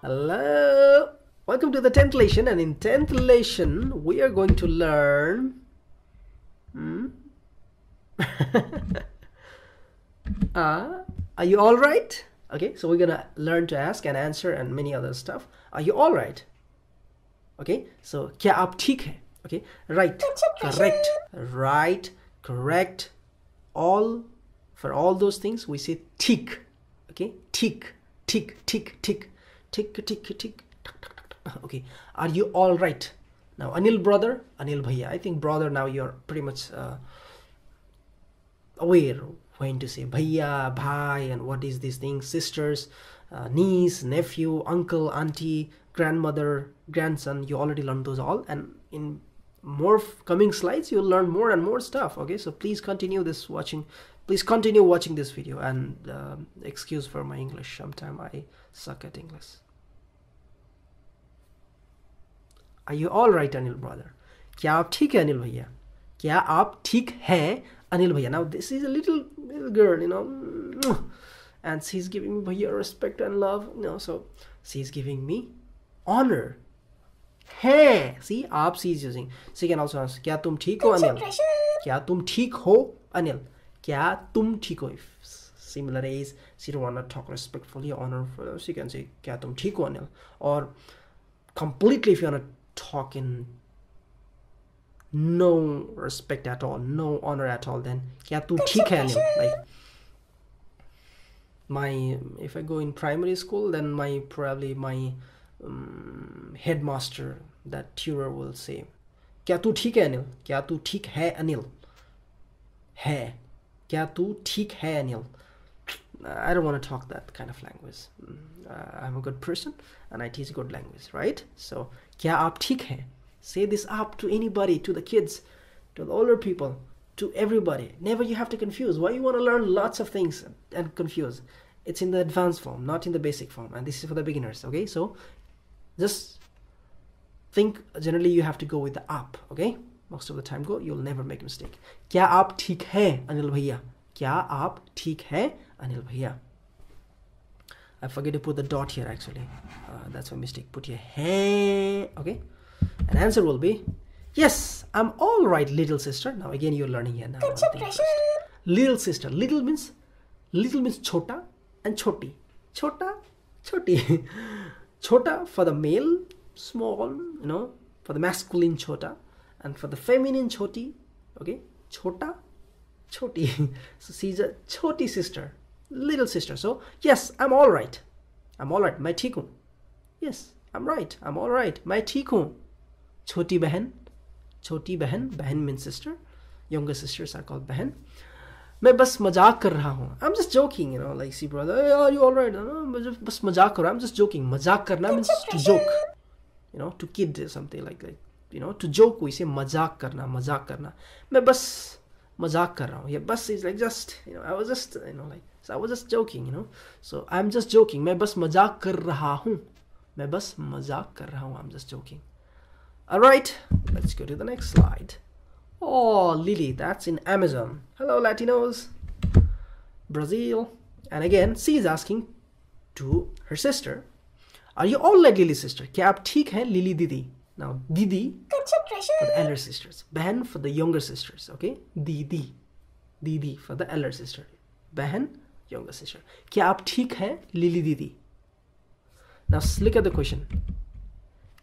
Hello, welcome to the 10th lesson, and in 10th lesson we are going to learn are you all right? Okay, so we're gonna learn to ask and answer and many other stuff. Are you all right? Okay, so kya aap theek hai? Okay, right, correct, right, correct, all, for all those things we say theek. Okay, theek, theek, theek, theek, theek, theek, theek. Okay, are you all right? Now Anil brother, Anil bhaiya, I think brother now you're pretty much aware when to say bhaiya, bhai, and what is this thing, sisters, niece, nephew, uncle, auntie, grandmother, grandson. You already learned those all, and in more coming slides you'll learn more and more stuff. Okay, so please continue this watching. Please continue watching this video, and excuse for my English. Sometimes I suck at English. Are you all right, Anil brother? Kya aap theek hai, Anil bhaiya? Kya aap theek hai, Anil bhaiya? Now this is a little girl, you know, and she's giving me bhaiya respect and love. You know, so she's giving me honor. Hey, see, aap she is using. She can also ask, kya tum theek ho, Anil? Kya tum theek ho, Anil? Kya tum theek ho? If similar is, she don't want to talk respectfully, honor, she can say kya tum theek ho, Anil? Or completely, if you want to talk in no respect at all, no honor at all, then kya tu theek hai, Anil? Like my, if I go in primary school, then my probably my headmaster, that tutor will say, kya tu theek hai, Anil? Kya tu theek hai, Anil? Hai. Kya tu theek hai, Anil? I don't want to talk that kind of language. I'm a good person and I teach good language, right? So, kya aap theek hai? Say this up to anybody, to the kids, to the older people, to everybody. Never you have to confuse. Why you want to learn lots of things and confuse? It's in the advanced form, not in the basic form. And this is for the beginners, okay? So, just think generally you have to go with the aap, okay? Most of the time go, you'll never make a mistake. Kya aap theek hai, Anil bhaiya? Kya aap theek hai, Anil bhaiya? I forget to put the dot here actually. That's my mistake. Put here hey. Okay. And answer will be yes, I'm all right, little sister. Now again you're learning here now. Little sister. Little means chota and choti. Chota, choti. Chota for the male, small, you know, for the masculine chota, and for the feminine choti, okay? Chota, choti. So she's a choti sister, little sister. So yes, I'm all right, I'm all right, mai theek hu. Yes, I'm right, I'm all right, mai theek hu. Choti behan, choti behan. Behan means sister. Younger sisters are called behan. Main bas mazak kar raha hu, I'm just joking, you know, like see brother, hey, are you all right? No, bas mazak kar raha, I'm just joking. Mazak karna means to joke, you know, to kid or something like that, you know, to joke we say mazak karna, mazak karna. Main bas mazak kar raha hu. Yeah, bas is like just, you know, I was just, you know, like, so I was just joking, you know. So I'm just joking. Main bas mazak kar raha hu. Main bas mazak kar raha hu. I'm just joking. All right, let's go to the next slide. Oh, Lily, that's in Amazon. Hello, Latinos, Brazil. And again, she is asking to her sister, are you all like Lily sister? Kya aap theek hai, Lily didi? Now, didi for the elder sisters, behan for the younger sisters. Okay, didi, didi for the elder sister, behan, younger sister. Kya aap theek hai, Lily didi? Now look at the question.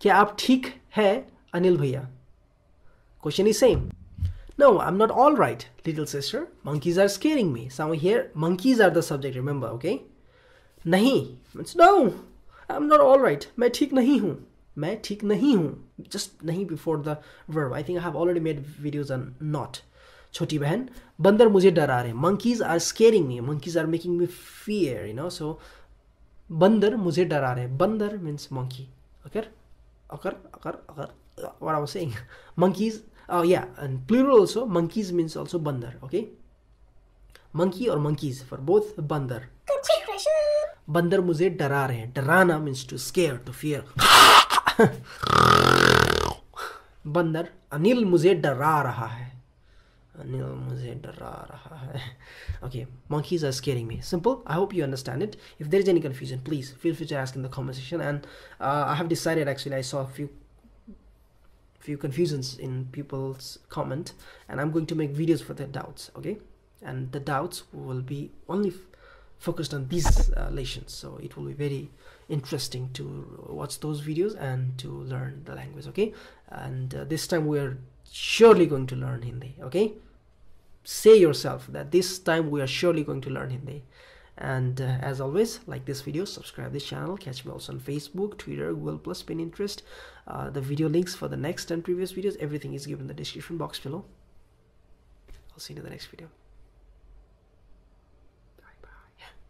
Kya aap theek hai, Anil bhaiya? Question is same. No, I'm not all right, little sister. Monkeys are scaring me. Somewhere here, monkeys are the subject. Remember, okay? Nahi means no. I'm not all right. Main theek nahi hu. Main theek nahi hu. Just nahi before the verb. I think I have already made videos on not. Choti behan, bandar mujhe dara rahe. Monkeys are scaring me. Monkeys are making me fear. You know, so. Bandar mujhe dara rahe. Bandar means monkey. Okay? What I was saying. Monkeys. Oh yeah, and plural also. Monkeys means also bandar. Okay? Monkey or monkeys for both bandar. Bandar mujhe dara rahe. Darana means to scare, to fear. Bandar. Anil mujhe dara raha hai. Okay, monkeys are scaring me. Simple. I hope you understand it. If there is any confusion, please feel free to ask in the comment section. And I have decided, actually I saw a few confusions in people's comment, and I'm going to make videos for their doubts. Okay, and the doubts will be only focused on these lessons, so it will be very interesting to watch those videos and to learn the language. Okay, and this time we are surely going to learn Hindi. Okay, say yourself that this time we are surely going to learn Hindi. And as always, like this video, subscribe this channel, catch me also on Facebook, Twitter, Google Plus, Pinterest. The video links for the next and previous videos, everything is given in the description box below. I'll see you in the next video.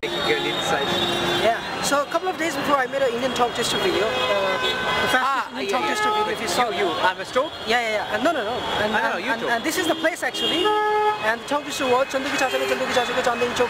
Yeah, so a couple of days before I made an Indian talk tester video, the fastest Indian talk tester video. If you saw you, I'm a stroke? Yeah. And no. And this is the place actually. And the talk tester was Chandu ki chacha ko Chandu ki chacha ko Chandu ki chacha ko.